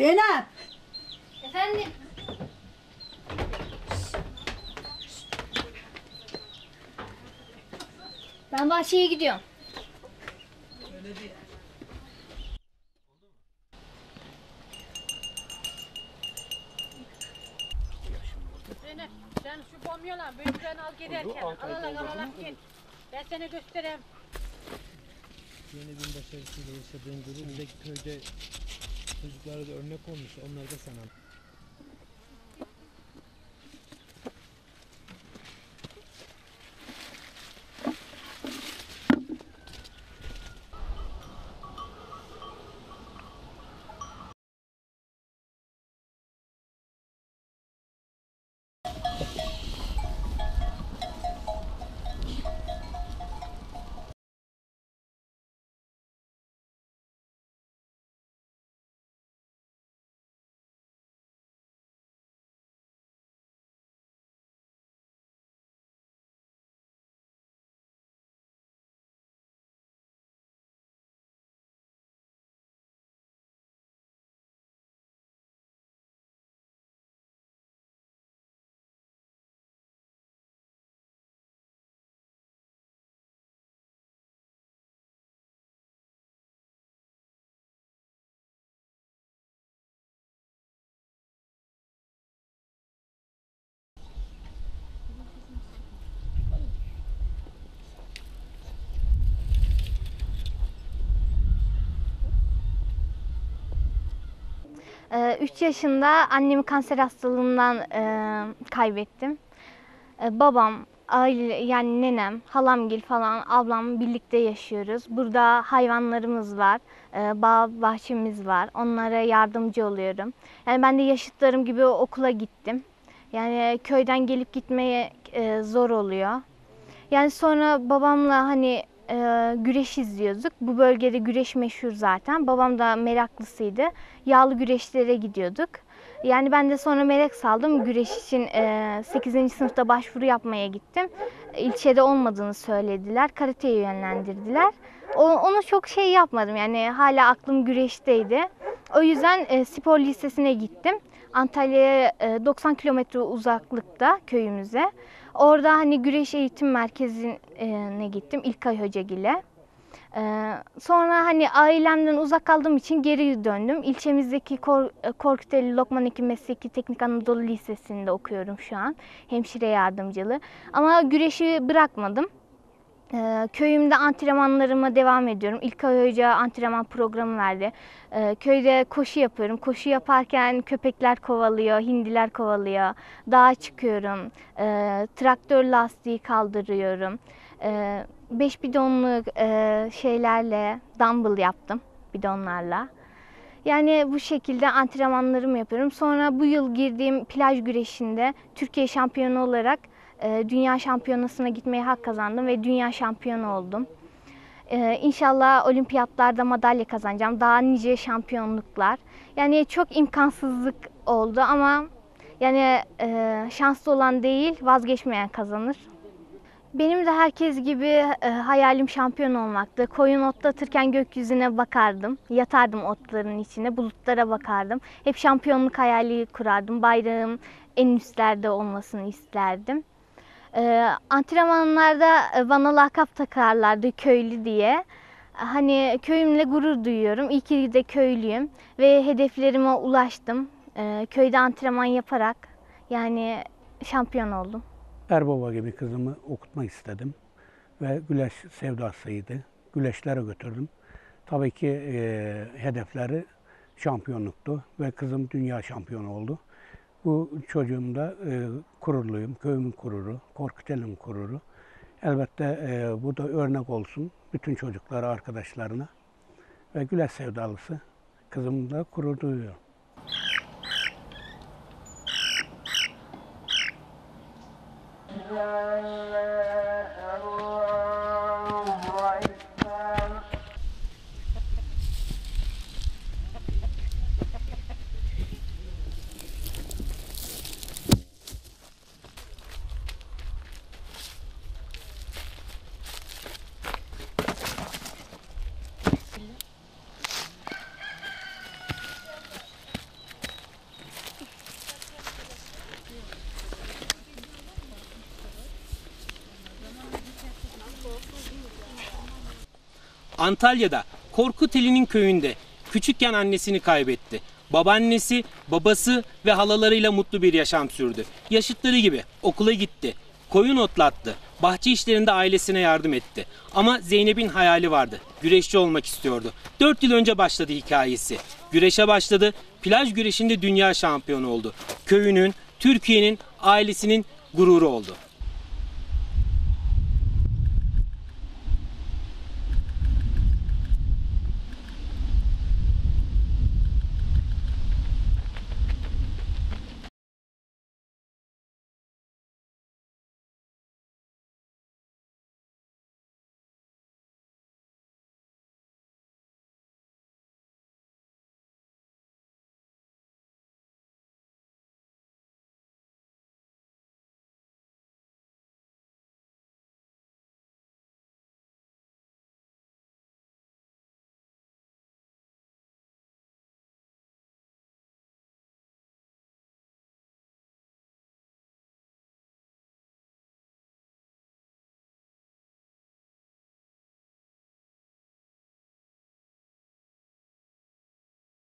Zeynep. Efendim. Ben bahçeye gidiyorum. Zeynep, sen şu bombiyo lan, böğürden al giderken, al gel. Ben sana göstereyim. Yeni bin başarısıyla yaşadığın durum ve köyde çocuklara da örnek olmuş, onlar da sana. Üç yaşında annemi kanser hastalığından kaybettim. Babam, aile, yani nenem, halamgil falan, ablam birlikte yaşıyoruz. Burada hayvanlarımız var, bağ bahçemiz var. Onlara yardımcı oluyorum. Yani ben de yaşıtlarım gibi okula gittim. Yani köyden gelip gitmeye zor oluyor. Yani sonra babamla hani güreş izliyorduk. Bu bölgede güreş meşhur zaten. Babam da meraklısıydı. Yağlı güreşlere gidiyorduk. Yani ben de sonra merak saldım. Güreş için 8. sınıfta başvuru yapmaya gittim. İlçede olmadığını söylediler. Karate'ye yönlendirdiler. Onu çok şey yapmadım. Yani hala aklım güreşteydi. O yüzden spor lisesine gittim. Antalya'ya 90 kilometre uzaklıkta köyümüze. Orada hani güreş eğitim merkezine gittim İlkay Hoca ile. Sonra hani ailemden uzak kaldığım için geri döndüm. İlçemizdeki Korkuteli Lokman Ekim Mesleki Teknik Anadolu Lisesi'nde okuyorum şu an. Hemşire yardımcılığı. Ama güreşi bırakmadım. Köyümde antrenmanlarıma devam ediyorum. İlkay Hoca antrenman programı verdi. Köyde koşu yapıyorum. Koşu yaparken köpekler kovalıyor, hindiler kovalıyor. Dağa çıkıyorum. Traktör lastiği kaldırıyorum. 5 bidonluk şeylerle dumbbell yaptım bidonlarla. Yani bu şekilde antrenmanlarımı yapıyorum. Sonra bu yıl girdiğim plaj güreşinde Türkiye şampiyonu olarak Dünya Şampiyonası'na gitmeye hak kazandım ve dünya şampiyonu oldum. İnşallah olimpiyatlarda madalya kazanacağım. Daha nice şampiyonluklar. Yani çok imkansızlık oldu ama yani şanslı olan değil, vazgeçmeyen kazanır. Benim de herkes gibi hayalim şampiyon olmaktı. Koyun otlatırken gökyüzüne bakardım. Yatardım otların içine, bulutlara bakardım. Hep şampiyonluk hayali kurardım. Bayrağım en üstlerde olmasını isterdim. Antrenmanlarda bana lakap takarlardı köylü diye. Hani köyümle gurur duyuyorum. İyi ki de köylüyüm ve hedeflerime ulaştım. Köyde antrenman yaparak yani şampiyon oldum. Erbaba gibi kızımı okutmak istedim ve güleş sevdasıydı. Güleşlere götürdüm. Tabii ki hedefleri şampiyonluktu ve kızım dünya şampiyonu oldu. Bu çocuğum da gururluyum, köyümün gururu, Korkuteli'nin gururu. Elbette bu da örnek olsun bütün çocuklara, arkadaşlarına ve güleş sevdalısı kızım da gurur duyuyor. Antalya'da Korkuteli'nin köyünde küçükken annesini kaybetti. Babaannesi, babası ve halalarıyla mutlu bir yaşam sürdü. Yaşıtları gibi okula gitti, koyun otlattı, bahçe işlerinde ailesine yardım etti. Ama Zeynep'in hayali vardı, güreşçi olmak istiyordu. 4 yıl önce başladı hikayesi. Güreşe başladı, plaj güreşinde dünya şampiyonu oldu. Köyünün, Türkiye'nin, ailesinin gururu oldu.